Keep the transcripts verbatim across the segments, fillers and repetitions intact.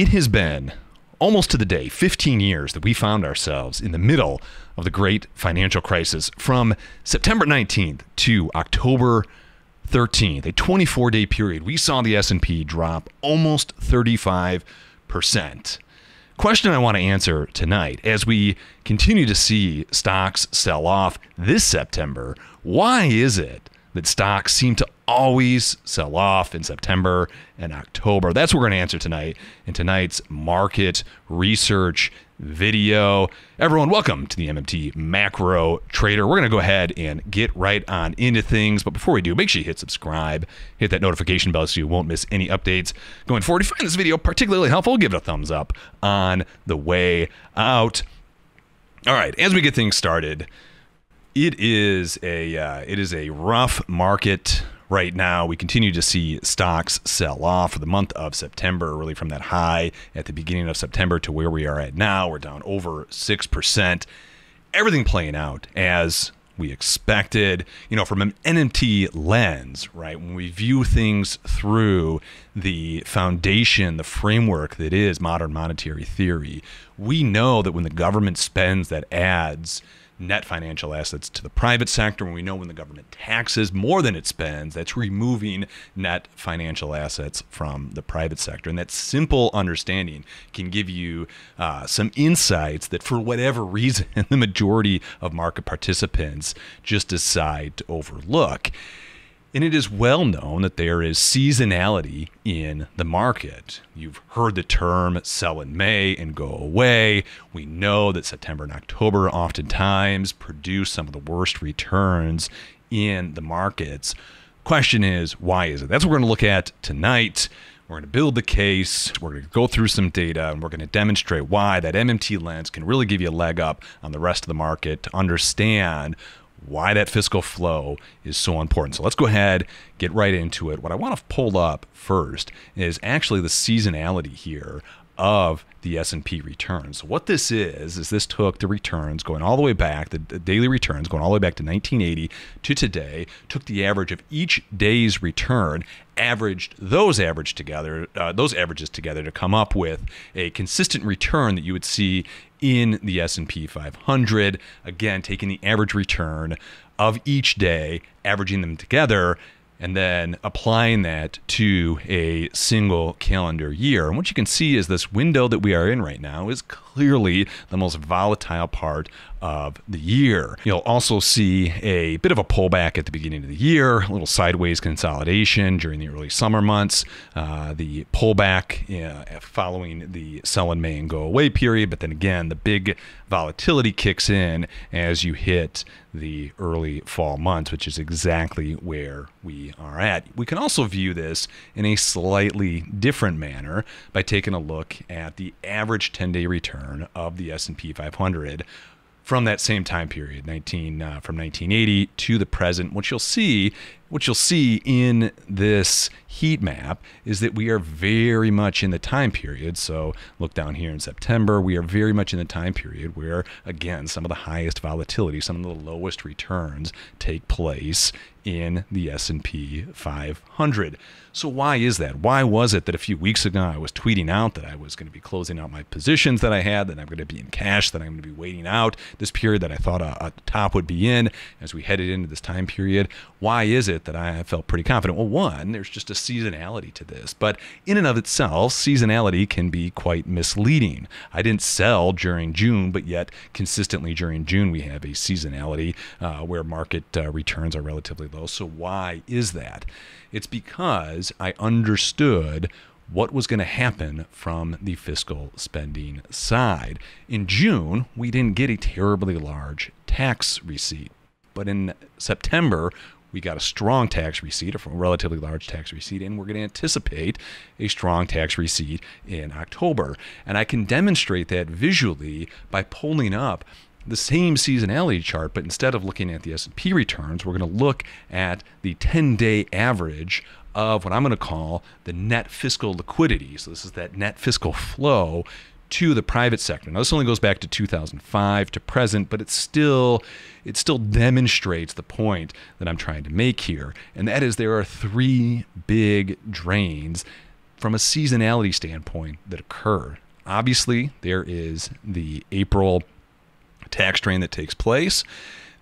It has been almost to the day, fifteen years, that we found ourselves in the middle of the great financial crisis from September nineteenth to October thirteenth, a twenty-four day period. We saw the S and P drop almost thirty-five percent. Question I want to answer tonight, as we continue to see stocks sell off this September, why is it that stocks seem to always sell off in September and October? That's what we're going to answer tonight in tonight's market research video. Everyone, welcome to the M M T Macro Trader. We're going to go ahead and get right on into things. But before we do, make sure you hit subscribe, hit that notification bell so you won't miss any updates going forward. If you find this video particularly helpful, give it a thumbs up on the way out. All right, as we get things started, it is a uh, it is a rough market right now. We continue to see stocks sell off for the month of September, really from that high at the beginning of September to where we are at now. We're down over six percent. Everything playing out as we expected. You know, from an M M T lens, right? When we view things through the foundation, the framework that is modern monetary theory, we know that when the government spends, that adds net financial assets to the private sector. When we know when the government taxes more than it spends, that's removing net financial assets from the private sector. And that simple understanding can give you uh, some insights that, for whatever reason, the majority of market participants just decide to overlook. And it is well known that there is seasonality in the market. You've heard the term sell in May and go away. We know that September and October oftentimes produce some of the worst returns in the markets. Question is, why is it? That's what we're going to look at tonight. We're going to build the case, we're going to go through some data, and we're going to demonstrate why that M M T lens can really give you a leg up on the rest of the market to understand why that fiscal flow is so important. So let's go ahead, get right into it. What I want to pull up first is actually the seasonality here of the S and P returns. So what this is, is this took the returns going all the way back, the daily returns going all the way back to nineteen eighty to today, took the average of each day's return, averaged those average together, uh, those averages together to come up with a consistent return that you would see in the S and P five hundred. Again, taking the average return of each day, averaging them together, and then applying that to a single calendar year. And what you can see is this window that we are in right now is clearly the most volatile part of the year. You'll also see a bit of a pullback at the beginning of the year, a little sideways consolidation during the early summer months, uh, the pullback uh, following the sell in May and go away period. But then again, the big volatility kicks in as you hit the early fall months, which is exactly where we are at. We can also view this in a slightly different manner by taking a look at the average ten day return of the S and P five hundred from that same time period, nineteen uh, from nineteen eighty to the present. What you'll see, what you'll see in this heat map is that we are very much in the time period. So look down here in September, we are very much in the time period where, again, some of the highest volatility, some of the lowest returns take place in the S and P five hundred. So why is that? Why was it that a few weeks ago I was tweeting out that I was going to be closing out my positions that I had, that I'm going to be in cash, that I'm going to be waiting out this period that I thought a, a top would be in as we headed into this time period? Why is it that I felt pretty confident? Well, one, there's just a seasonality to this, but in and of itself, seasonality can be quite misleading. I didn't sell during June, but yet consistently during June we have a seasonality uh, where market uh, returns are relatively low. So why is that? It's because I understood what was going to happen from the fiscal spending side. In June, we didn't get a terribly large tax receipt, but in September, we got a strong tax receipt, or a relatively large tax receipt, and we're going to anticipate a strong tax receipt in October. And I can demonstrate that visually by pulling up the same seasonality chart, but instead of looking at the S and P returns, we're going to look at the ten day average of what I'm going to call the net fiscal liquidity. So this is that net fiscal flow to the private sector. Now, this only goes back to two thousand five to present, but it's still, it still demonstrates the point that I'm trying to make here, and that is there are three big drains from a seasonality standpoint that occur. Obviously, there is the April tax drain that takes place.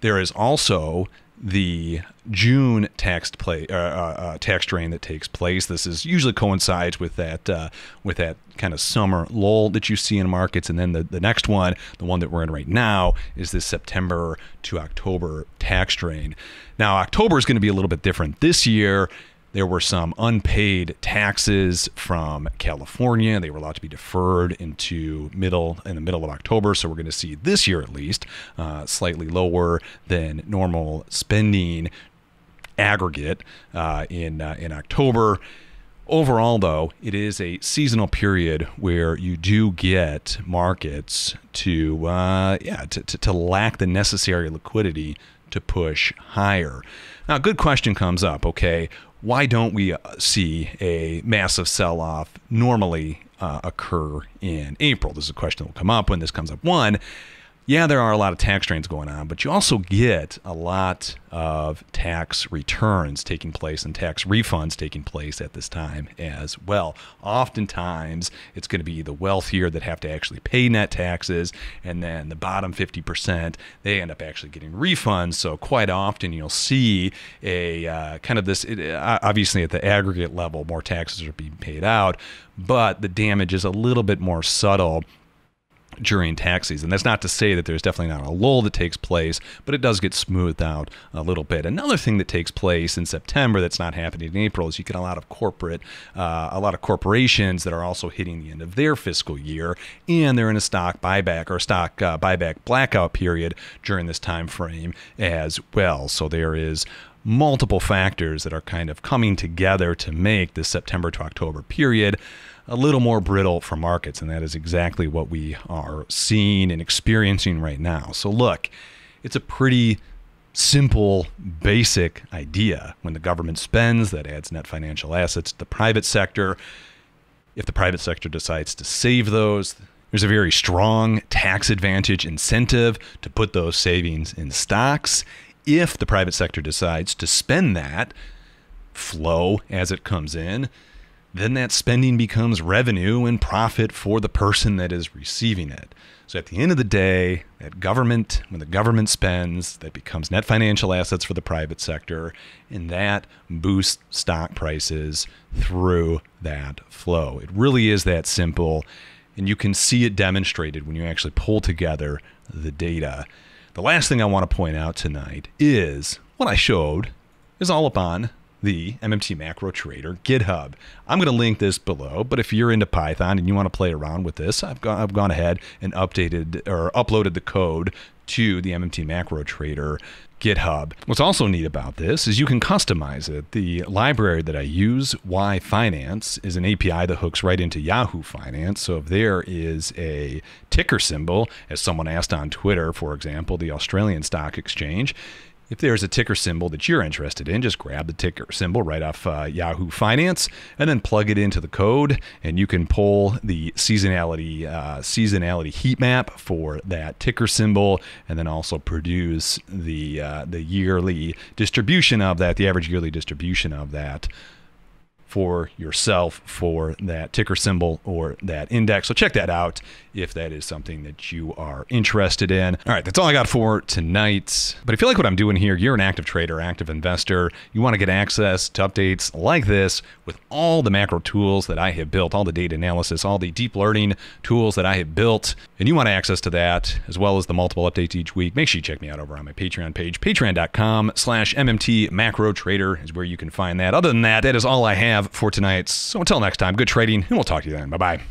There is also the June tax play uh, uh, tax drain that takes place. This is usually coincides with that uh, with that kind of summer lull that you see in markets, and then the, the next one, the one that we're in right now, is this September to October tax drain. Now, October is going to be a little bit different this year. There were some unpaid taxes from California. They were allowed to be deferred into middle in the middle of October. So we're going to see this year, at least, uh, slightly lower than normal spending aggregate uh, in uh, in October. Overall, though, it is a seasonal period where you do get markets to uh, yeah to, to, to lack the necessary liquidity to push higher. Now, a good question comes up. Okay. Why don't we see a massive sell-off normally uh, occur in April? This is a question that will come up when this comes up. One, yeah, there are a lot of tax drains going on, but you also get a lot of tax returns taking place and tax refunds taking place at this time as well. Oftentimes, it's going to be the wealthier that have to actually pay net taxes, and then the bottom fifty percent, they end up actually getting refunds. So quite often, you'll see a uh, kind of this, it, obviously at the aggregate level, more taxes are being paid out, but the damage is a little bit more subtle during tax season. That's not to say that there's definitely not a lull that takes place, but it does get smoothed out a little bit. Another thing that takes place in September that's not happening in April is you get a lot of corporate, uh, a lot of corporations that are also hitting the end of their fiscal year, and they're in a stock buyback or stock uh, buyback blackout period during this time frame as well. So there is multiple factors that are kind of coming together to make this September to October period a little more brittle for markets, and that is exactly what we are seeing and experiencing right now. So look, it's a pretty simple, basic idea. When the government spends, that adds net financial assets to the private sector. If the private sector decides to save those, there's a very strong tax advantage incentive to put those savings in stocks. If the private sector decides to spend that flow as it comes in, then that spending becomes revenue and profit for the person that is receiving it. So at the end of the day, that government, when the government spends, that becomes net financial assets for the private sector, and that boosts stock prices through that flow. It really is that simple, and you can see it demonstrated when you actually pull together the data. The last thing I want to point out tonight is what I showed is all upon the M M T Macro Trader GitHub. I'm going to link this below, but if you're into Python and you want to play around with this, I've gone, I've gone ahead and updated or uploaded the code to the M M T Macro Trader GitHub. What's also neat about this is you can customize it. The library that I use, Y Finance, is an A P I that hooks right into Yahoo Finance. So if there is a ticker symbol, as someone asked on Twitter, for example, the Australian Stock Exchange, if there's a ticker symbol that you're interested in, just grab the ticker symbol right off uh, Yahoo Finance and then plug it into the code, and you can pull the seasonality uh, seasonality heat map for that ticker symbol, and then also produce the uh, the yearly distribution of that, the average yearly distribution of that for yourself for that ticker symbol or that index. So check that out if that is something that you are interested in. All right, that's all I got for tonight. But if you like what I'm doing here, you're an active trader, active investor, you want to get access to updates like this with all the macro tools that I have built, all the data analysis, all the deep learning tools that I have built, and you want access to that as well as the multiple updates each week, make sure you check me out over on my Patreon page. Patreon dot com slash M M T Macro Trader is where you can find that. Other than that, that is all I have for tonight. So until next time, good trading, and we'll talk to you then. Bye-bye.